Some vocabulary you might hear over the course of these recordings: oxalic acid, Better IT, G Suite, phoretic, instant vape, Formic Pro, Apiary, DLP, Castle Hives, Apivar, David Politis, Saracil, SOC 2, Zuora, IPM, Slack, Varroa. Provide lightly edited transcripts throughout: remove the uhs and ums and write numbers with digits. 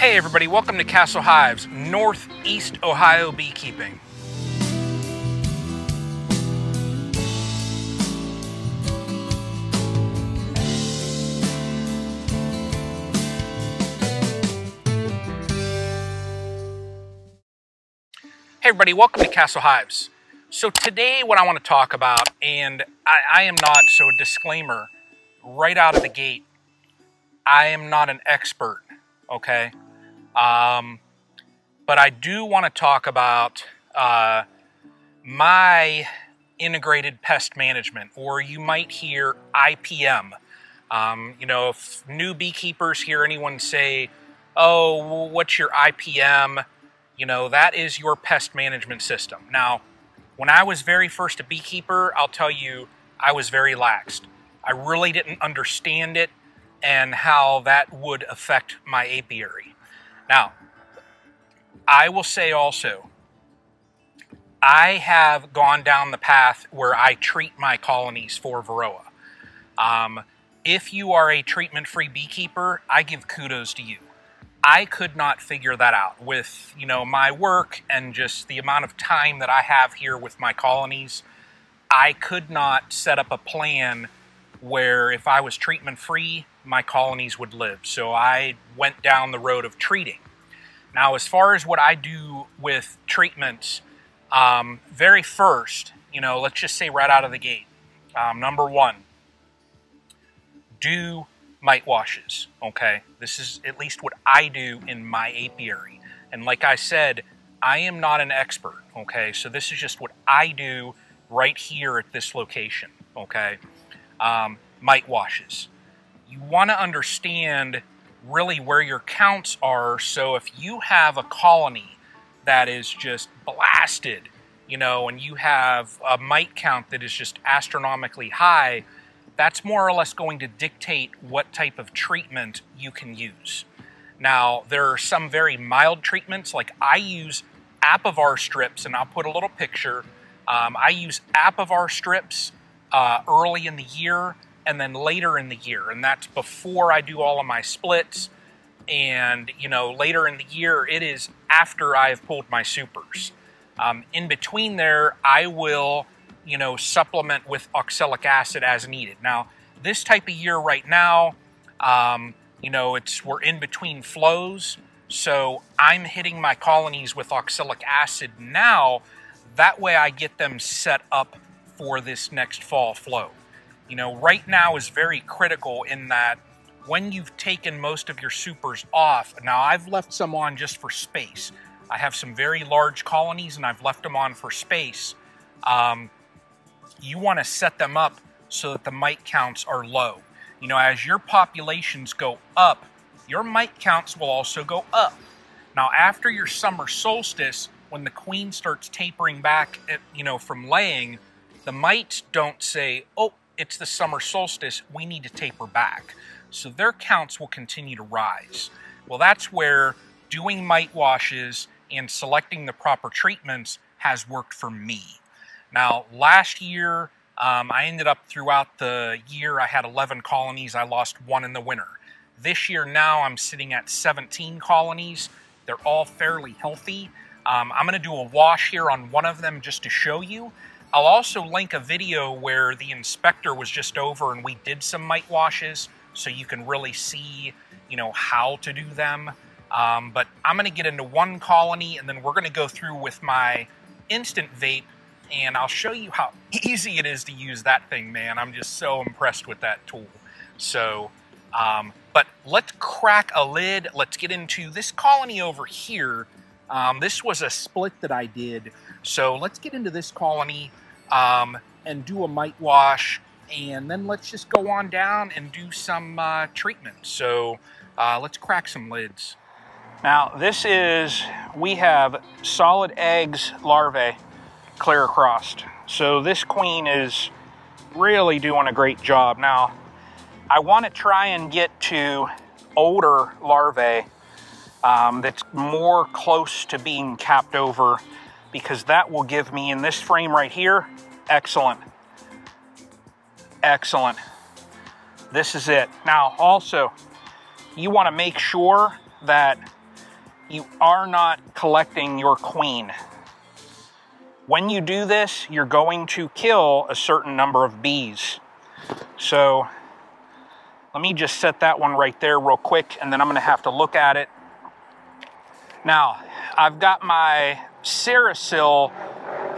Hey everybody, welcome to Castle Hives, Northeast Ohio beekeeping. Hey everybody, welcome to Castle Hives. So today what I want to talk about, and I am not, so a disclaimer, right out of the gate, I am not an expert, okay? But I do want to talk about my integrated pest management, or you might hear IPM. You know, if new beekeepers hear anyone say, oh, what's your IPM? You know, that is your pest management system. Now, when I was very first a beekeeper, I'll tell you, I was very laxed. I really didn't understand it and how that would affect my apiary. Now, I will say also, I have gone down the path where I treat my colonies for Varroa. If you are a treatment-free beekeeper, I give kudos to you. I could not figure that out with, you know, my work and just the amount of time that I have here with my colonies. I could not set up a plan where if I was treatment-free, my colonies would live. So I went down the road of treating. Now, as far as what I do with treatments, very first, you know, let's just say right out of the gate, number 1, do mite washes, okay? This is at least what I do in my apiary. And like I said, I am not an expert, okay? So this is just what I do right here at this location, okay? Mite washes. You want to understand really where your counts are. So if you have a colony that is just blasted, you know, and you have a mite count that is just astronomically high, that's more or less going to dictate what type of treatment you can use. Now, there are some very mild treatments, like I use Apivar strips, and I'll put a little picture. I use Apivar strips early in the year and then later in the year, and that's before I do all of my splits. And, you know, later in the year, it is after I have pulled my supers. In between there, I will, you know, supplement with oxalic acid as needed. Now, this type of year right now, you know, we're in between flows, so I'm hitting my colonies with oxalic acid now. That way I get them set up for this next fall flow. You know, right now is very critical in that when you've taken most of your supers off, now I've left some on just for space. I have some very large colonies and I've left them on for space. You want to set them up so that the mite counts are low. You know, as your populations go up, your mite counts will also go up. Now, after your summer solstice, when the queen starts tapering back, you know, from laying, the mites don't say, oh, it's the summer solstice, we need to taper back. So their counts will continue to rise. Well, that's where doing mite washes and selecting the proper treatments has worked for me. Now, last year, I ended up throughout the year, I had 11 colonies. I lost 1 in the winter. This year now, I'm sitting at 17 colonies. They're all fairly healthy. I'm going to do a wash here on one of them just to show you. I'll also link a video where the inspector was just over and we did some mite washes, so you can really see, you know, how to do them. But I'm going to get into one colony, and then we're going to go through with my instant vape, and I'll show you how easy it is to use that thing, man. I'm just so impressed with that tool. So, but let's crack a lid. Let's get into this colony over here. This was a split that I did. So let's get into this colony and do a mite wash. And then let's just go on down and do some treatment. So let's crack some lids. Now this is, we have solid eggs, larvae, clear across. So this queen is really doing a great job. Now, I want to try and get to older larvae that's more close to being capped over, because that will give me, in this frame right here, excellent. Excellent. This is it. Now, also, you want to make sure that you are not collecting your queen. When you do this, you're going to kill a certain number of bees. So let me just set that one right there real quick, and then I'm gonna have to look at it. Now, I've got my Saracil.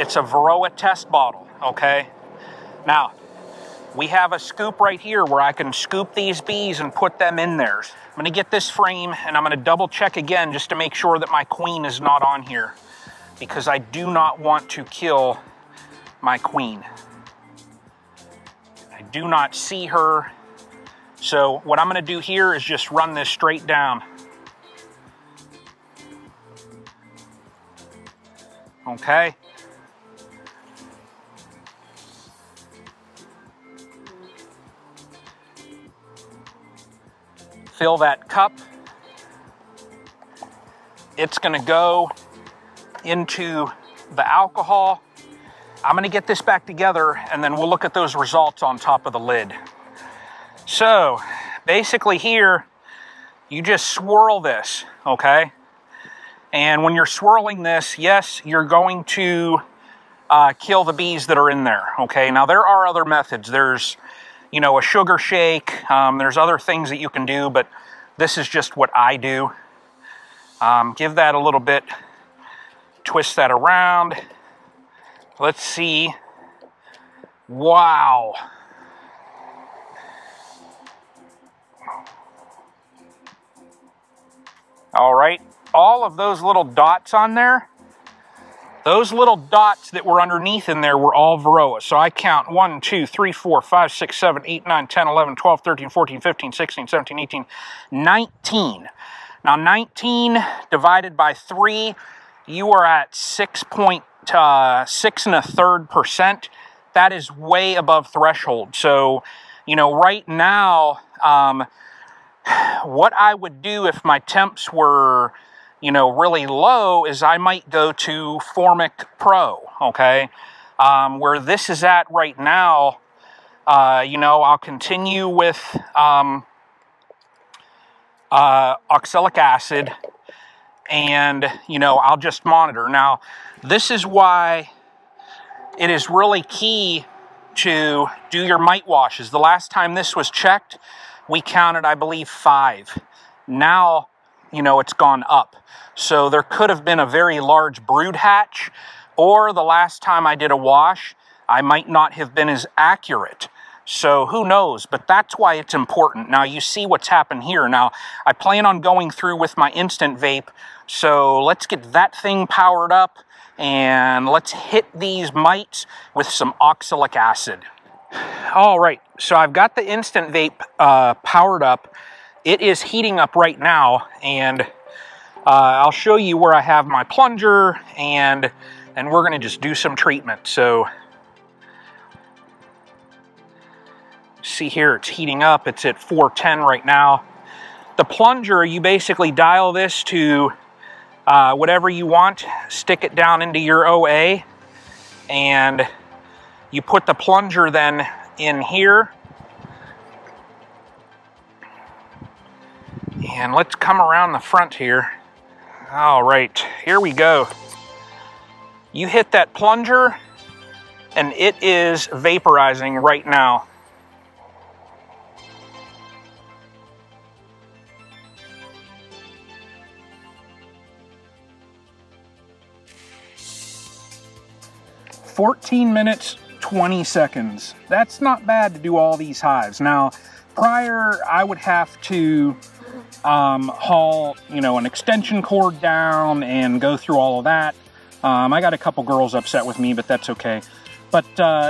It's a Varroa test bottle, okay? Now, we have a scoop right here where I can scoop these bees and put them in there. I'm gonna get this frame and I'm gonna double check again just to make sure that my queen is not on here, because I do not want to kill my queen. I do not see her. So what I'm gonna do here is just run this straight down. Okay. Fill that cup. It's gonna go into the alcohol. I'm gonna get this back together and then we'll look at those results on top of the lid. So basically here, you just swirl this, okay? And when you're swirling this, yes, you're going to kill the bees that are in there, okay? Now, there are other methods. There's, you know, a sugar shake. There's other things that you can do, but this is just what I do. Give that a little bit. Twist that around. Let's see. Wow. All right. All of those little dots on there, those little dots that were underneath in there were all Varroa. So I count 1, 2, 3, 4, 5, 6, 7, 8, 9, 10, 11, 12, 13, 14, 15, 16, 17, 18, 19. Now 19 divided by 3, you are at 6.6 1/3%. That is way above threshold. So, you know, right now, what I would do if my temps were, you know, really low is I might go to Formic Pro, okay? Where this is at right now, you know, I'll continue with oxalic acid and, you know, I'll just monitor. Now, this is why it is really key to do your mite washes. The last time this was checked, we counted, I believe, 5. Now, you know, it's gone up. So there could have been a very large brood hatch, or the last time I did a wash, I might not have been as accurate. So who knows, but that's why it's important. Now you see what's happened here. Now I plan on going through with my instant vape. So let's get that thing powered up and let's hit these mites with some oxalic acid. All right, so I've got the instant vape powered up. It is heating up right now, and I'll show you where I have my plunger, and we're gonna just do some treatment. So, see here, it's heating up. It's at 410 right now. The plunger, you basically dial this to whatever you want, stick it down into your OA, and you put the plunger then in here. And let's come around the front here. All right, here we go. You hit that plunger and it is vaporizing right now. (14 minutes, 20 seconds). That's not bad to do all these hives. Now, prior, I would have to haul, you know, an extension cord down and go through all of that. I got a couple girls upset with me, but that's okay. But,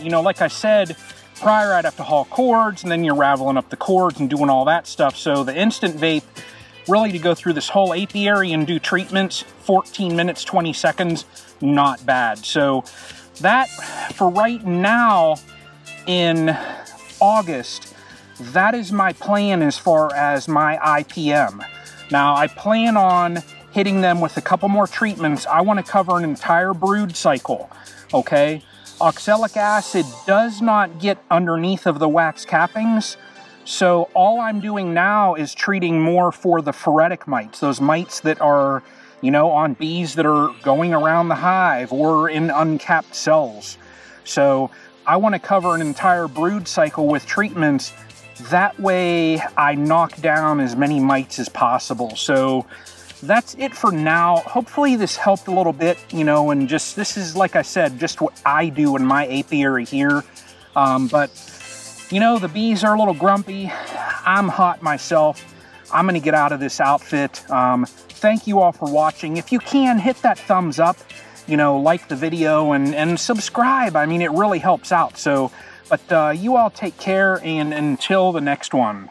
you know, like I said, prior I'd have to haul cords, and then you're raveling up the cords and doing all that stuff. So the instant vape, really to go through this whole apiary and do treatments, 14 minutes, 20 seconds, not bad. So that, for right now in August, that is my plan as far as my IPM. Now, I plan on hitting them with a couple more treatments. I want to cover an entire brood cycle, okay? Oxalic acid does not get underneath of the wax cappings, so all I'm doing now is treating more for the phoretic mites, those mites that are you know, on bees that are going around the hive or in uncapped cells. So I want to cover an entire brood cycle with treatments. That way I knock down as many mites as possible. So that's it for now. Hopefully this helped a little bit, you know, and just, this is, like I said, just what I do in my apiary here. But you know, the bees are a little grumpy. I'm hot myself. I'm gonna get out of this outfit. Thank you all for watching. If you can, hit that thumbs up, you know, like the video and subscribe. I mean, it really helps out. So, but you all take care, and until the next one.